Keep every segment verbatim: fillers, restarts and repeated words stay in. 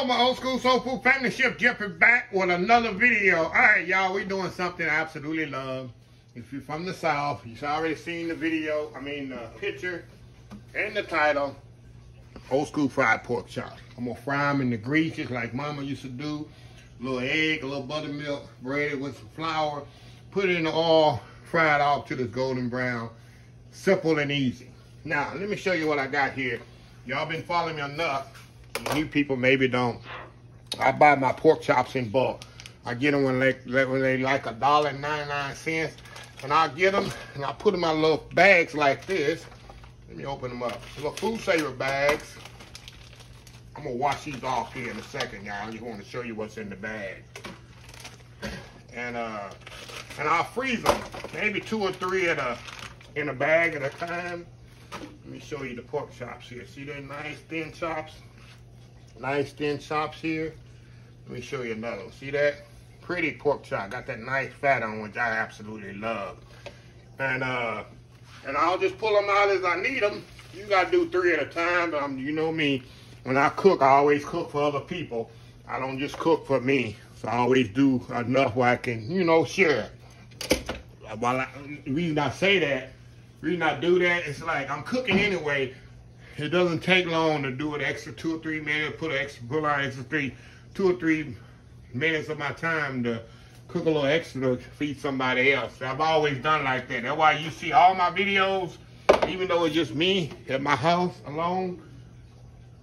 Hello, my old school soul food family. Chef Jeff is back with another video. All right, y'all, we're doing something I absolutely love. If you're from the South, you've already seen the video, I mean, the picture and the title, old school fried pork chops. I'm gonna fry them in the grease just like mama used to do. A little egg, a little buttermilk, breaded with some flour, put it in the oil, fry it off till it's golden brown. Simple and easy. Now, let me show you what I got here. Y'all been following me enough. New people maybe don't. I buy my pork chops in bulk. I get them when they, when they like a dollar and ninety-nine cents, and I get them and I put them in my little bags like this. Let me open them up. Little food saver bags. I'm gonna wash these off here in a second, y'all. I just want to show you what's in the bag. And uh, and I'll freeze them, maybe two or three at a in a bag at a time. Let me show you the pork chops here. See, they're nice thin chops. Nice thin chops here. Let me show you another one. See that? Pretty pork chop. Got that nice fat on, which I absolutely love. And uh, and I'll just pull them out as I need them. You gotta do three at a time. But I'm, you know me. When I cook, I always cook for other people. I don't just cook for me. So I always do enough where I can, you know, share. While I, the reason I say that, the reason I do that, it's like I'm cooking anyway. It doesn't take long to do an extra two or three minutes, put an extra, pull out an extra three, two or three minutes of my time to cook a little extra to feed somebody else. I've always done like that. That's why you see all my videos, even though it's just me at my house alone,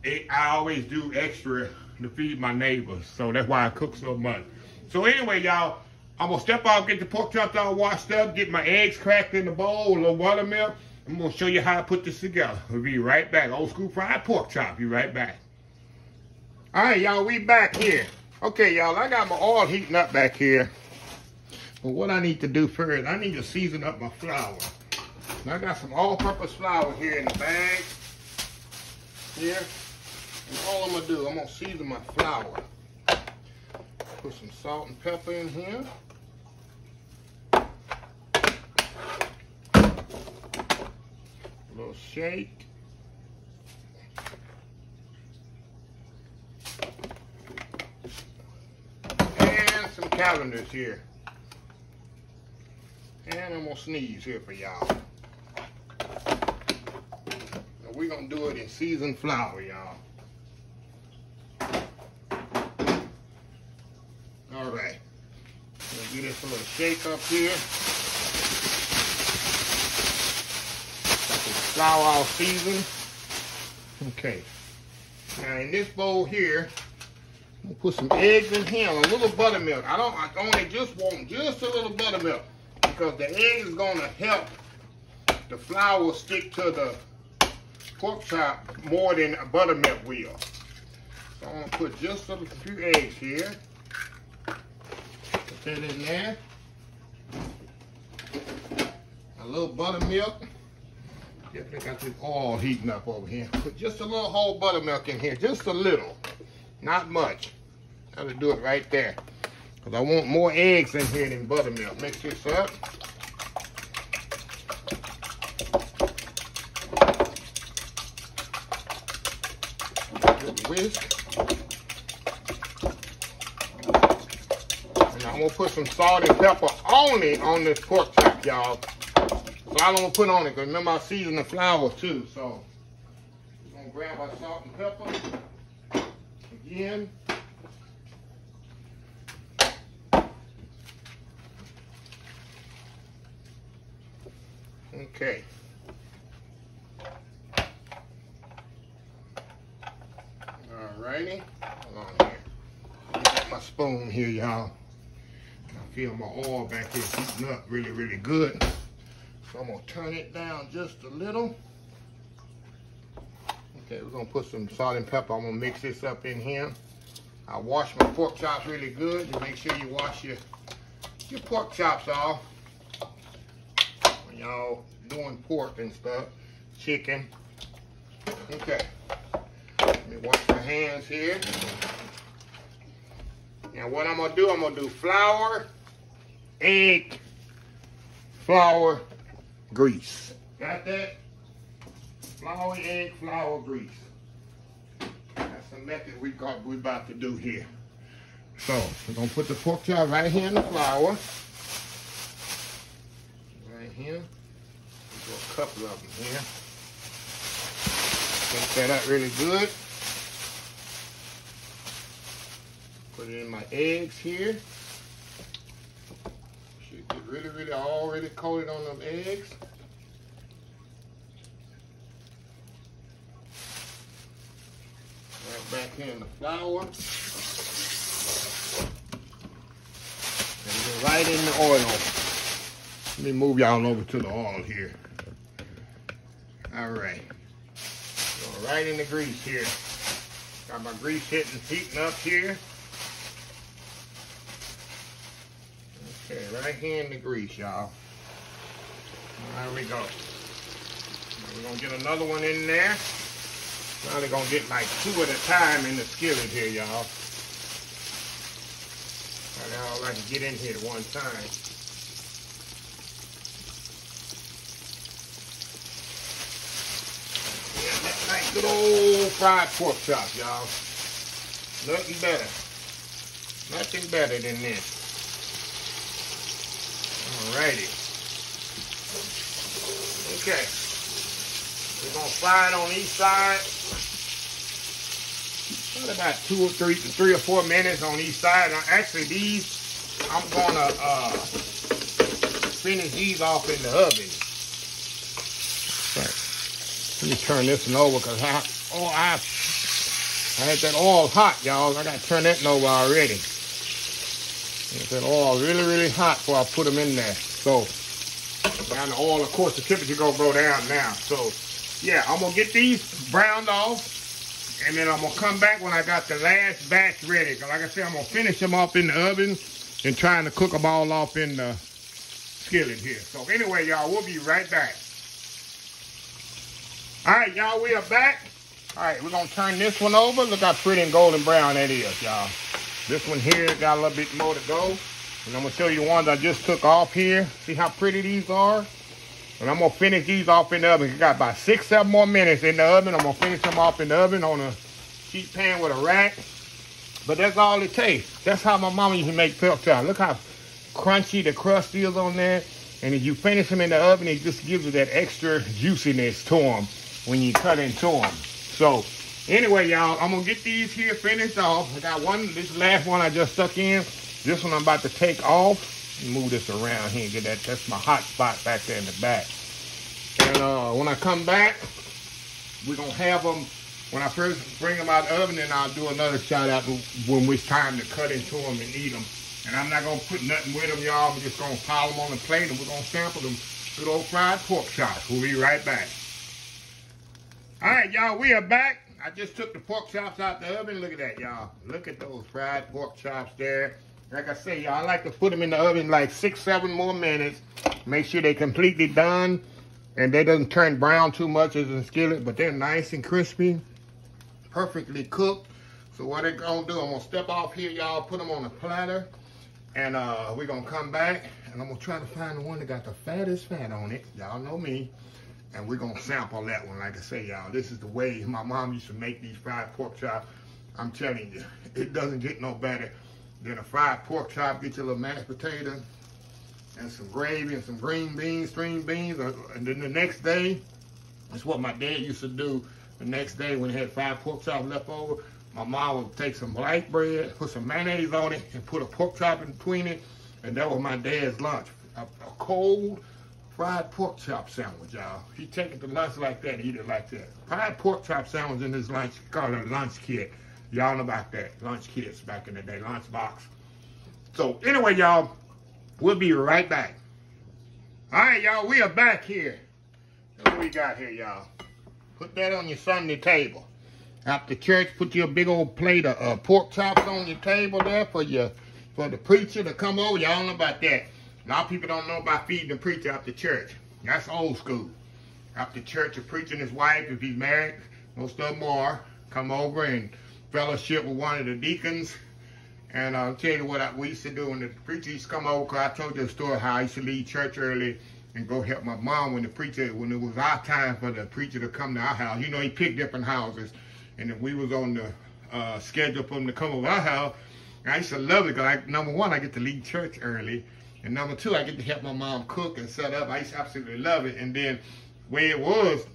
it, I always do extra to feed my neighbors. So that's why I cook so much. So anyway, y'all, I'm gonna step out, get the pork chops all washed up, get my eggs cracked in the bowl, a little watermelon. I'm gonna show you how I put this together. We'll be right back. Old school fried pork chop. Be right back. All right, y'all, we back here. Okay, y'all, I got my oil heating up back here. But what I need to do first, I need to season up my flour. And I got some all-purpose flour here in the bag. Here. And all I'm gonna do, I'm gonna season my flour. Put some salt and pepper in here. A little shake. And some calendars here. And I'm gonna sneeze here for y'all. We're gonna do it in seasoned flour, y'all. All right. Gonna do this little shake up here. Flour all seasoned. Okay. Now in this bowl here, I'm gonna put some eggs in here, a little buttermilk. I don't, I only just want just a little buttermilk because the egg is gonna help the flour stick to the pork chop more than a buttermilk will. So I'm gonna put just a few eggs here. Put that in there. A little buttermilk. Definitely got this oil heating up over here. Put just a little whole buttermilk in here, just a little, not much. That'll do it right there. Cause I want more eggs in here than buttermilk. Mix this up. Good whisk. And I'm gonna put some salt and pepper only on this pork chop, y'all. So I don't want to put on it because remember I season the flour too. So we're going to grab our salt and pepper again. Okay. Alrighty. Hold on here. I got my spoon here, y'all. I feel my oil back here heating up really, really good. So I'm gonna turn it down just a little. Okay, we're gonna put some salt and pepper. I'm gonna mix this up in here. I wash my pork chops really good. Just make sure you wash your, your pork chops off. When y'all doing pork and stuff, chicken. Okay, let me wash my hands here. Now what I'm gonna do, I'm gonna do flour, egg, flour, grease. Got that? Flour, egg, flour, grease. That's the method we got we about to do here. So we're gonna put the pork chop right here in the flour. Right here. We'll do a couple of them here. Mix that up really good. Put in my eggs here. Should get really, really already coated on them eggs. Right back here in the flour. And we're right in the oil. Let me move y'all over to the oil here. All right. Go right in the grease here. Got my grease hitting, heating up here. Okay, right here in the grease, y'all. There we go. We're gonna get another one in there. Now they're gonna get like two at a time in the skillet here, y'all. Now I can get in here at one time. Yeah, that nice good old fried pork chop, y'all. Nothing better. Nothing better than this. Alrighty. Okay. We're gonna fry it on each side. Got about two or three, three or four minutes on each side. Now, actually, these I'm gonna uh, finish these off in the oven. Right. Let me turn this one over because I oh I I had that oil hot, y'all. I gotta turn that one over already. It's that oil really, really hot before I put them in there. So, down the oil, of course, the temperature gonna go down now. So, yeah, I'm gonna get these browned off, and then I'm gonna come back when I got the last batch ready. Cause like I said, I'm gonna finish them off in the oven and trying to cook them all off in the skillet here. So anyway, y'all, we'll be right back. All right, y'all, we are back. All right, we're gonna turn this one over. Look how pretty and golden brown that is, y'all. This one here got a little bit more to go. And I'm gonna show you the ones I just took off here. See how pretty these are? And I'm gonna finish these off in the oven. You got about six, seven more minutes in the oven. I'm gonna finish them off in the oven on a sheet pan with a rack. But that's all it takes. That's how my mama used to make pork chop. Look how crunchy the crust is on there. And if you finish them in the oven, it just gives you that extra juiciness to them when you cut into them. So, anyway, y'all, I'm gonna get these here finished off. I got one, this last one I just stuck in. This one I'm about to take off. Move this around here and get that. That's my hot spot back there in the back. And uh, when I come back, we're gonna have them, when I first bring them out of the oven, and I'll do another shout out when it's time to cut into them and eat them. And I'm not gonna put nothing with them, y'all. I'm just gonna pile them on the plate and we're gonna sample them good old fried pork chops. We'll be right back. All right, y'all, we are back. I just took the pork chops out the oven. Look at that, y'all. Look at those fried pork chops there. Like I say, y'all, I like to put them in the oven like six, seven more minutes. Make sure they're completely done and they doesn't turn brown too much as a skillet, but they're nice and crispy, perfectly cooked. So what I'm gonna do, I'm gonna step off here, y'all, put them on a platter, and uh, we're gonna come back and I'm gonna try to find the one that got the fattest fat on it. Y'all know me. And we're gonna sample that one. Like I say, y'all, this is the way my mom used to make these fried pork chops. I'm telling you, it doesn't get no better than a fried pork chop. Get your little mashed potato and some gravy and some green beans, string beans. And then the next day, that's what my dad used to do. The next day when he had fried pork chops left over, my mom would take some black bread, put some mayonnaise on it, and put a pork chop in between it. And that was my dad's lunch. A, a cold, fried pork chop sandwich, y'all. He take it to lunch like that and eat it like that. Fried pork chop sandwich in his lunch, called a lunch kit. Y'all know about that, lunch kits back in the day, lunch box. So anyway, y'all, we'll be right back. All right, y'all, we are back here. What we got here, y'all? Put that on your Sunday table. After church, put your big old plate of uh, pork chops on your table there for your, for the preacher to come over. Y'all know about that. A lot of people don't know about feeding the preacher after church. That's old school. After church, a preacher and his wife, if he's married, most of them are, come over and fellowship with one of the deacons. And I'll tell you what I, we used to do when the preacher used to come over, because I told you the story how I used to leave church early and go help my mom when the preacher, when it was our time for the preacher to come to our house. You know, he picked different houses. And if we was on the uh, schedule for them to come over our house. And I used to love it because, number one, I get to leave church early. And number two, I get to help my mom cook and set up. I used to absolutely love it. And then the way it was,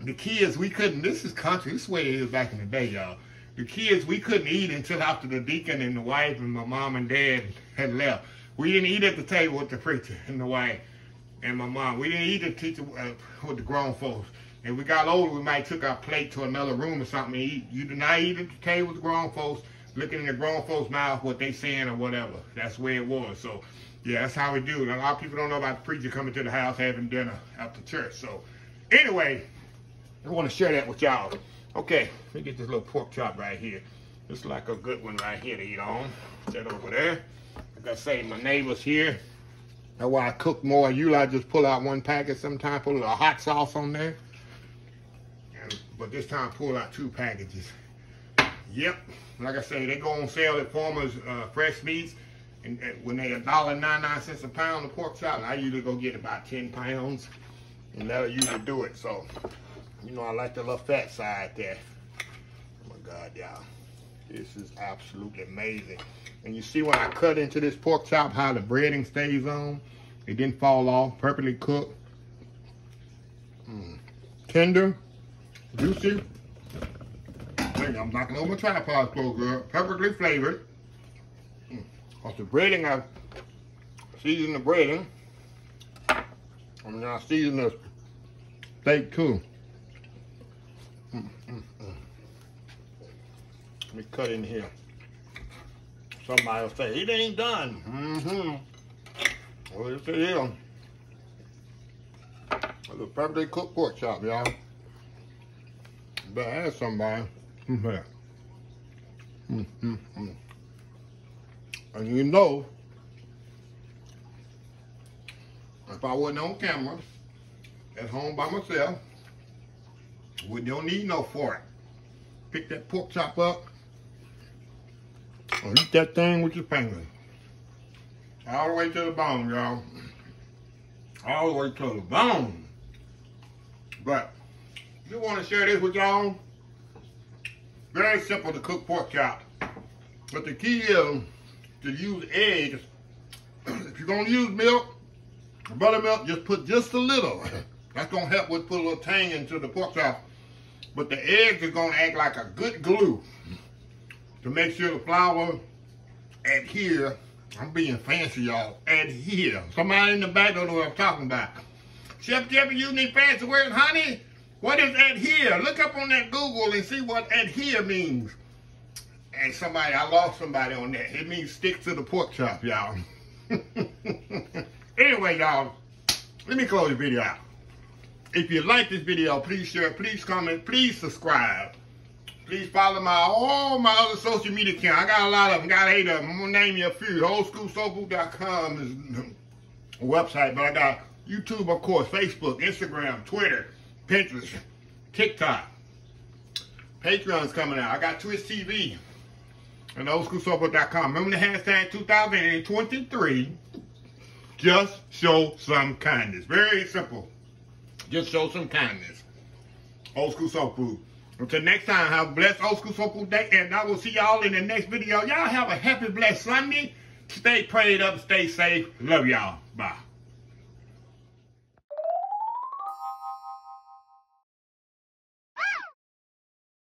the kids, we couldn't, this is country, this is the way it is back in the day, y'all. The kids, we couldn't eat until after the deacon and the wife and my mom and dad had left. We didn't eat at the table with the preacher and the wife and my mom. We didn't eat at the teacher uh, with the grown folks. If we got older, we might took our plate to another room or something and eat. You do not eat at the table with the grown folks, looking in the grown folks' mouth, what they saying or whatever. That's where it was. So, yeah, that's how we do it. A lot of people don't know about the preacher coming to the house having dinner after church. So, anyway, I want to share that with y'all. Okay, let me get this little pork chop right here. It's like a good one right here to eat on. Set over there. Like I say, my neighbors here, that's why I cook more. Usually I just pull out one packet sometimes, put a little hot sauce on there. And, but this time, pull out two packages. Yep, like I say, they go on sale at Palmer's uh, fresh meats. And, and when they a dollar ninety-nine cents a pound of pork chop, and I usually go get about ten pounds. And that'll usually do it, so. You know, I like the little fat side there. Oh my God, y'all. This is absolutely amazing. And you see when I cut into this pork chop, how the breading stays on. It didn't fall off, perfectly cooked. Mm. Tender, juicy. Wait, I'm knocking over my tripod, so good. Perfectly flavored. Mm. Cause the breading, I season the breading. I mean, I season the steak too. Mm, mm, mm. Let me cut in here. Somebody will say, it ain't done. Mm-hmm. Well, it's here. It's a perfectly cooked pork chop, y'all. Better ask somebody. Mm, mm, mm. And you know, if I wasn't on camera, at home by myself, we don't need no fork. Pick that pork chop up and eat that thing with your fingers. All the way to the bone, y'all. All the way to the bone. But if you want to share this with y'all, very simple to cook pork chop. But the key is to use eggs. If you're going to use milk, buttermilk, just put just a little. That's going to help with put a little tang into the pork chop. But the eggs are gonna act like a good glue to make sure the flour adhere. I'm being fancy, y'all. Adhere. Somebody in the back don't know what I'm talking about. Chef Jeff, you need fancy words, honey? What is adhere? Look up on that Google and see what adhere means. And somebody, I lost somebody on that. It means stick to the pork chop, y'all. Anyway, y'all, let me close the video out. If you like this video, please share, please comment, please subscribe. Please follow my all my other social media accounts. I got a lot of them, got eight of them. I'm gonna name you a few. old school soul food dot com is a website, but I got YouTube, of course, Facebook, Instagram, Twitter, Pinterest, TikTok. Patreon's coming out. I got Twitch T V and old school soul food dot com. Remember the hashtag two thousand twenty-three? Just show some kindness. Very simple. Just show some kindness. Old School Soul Food. Until next time, have a blessed Old School Soul Food Day, and I will see y'all in the next video. Y'all have a happy, blessed Sunday. Stay prayed up, stay safe. Love y'all. Bye.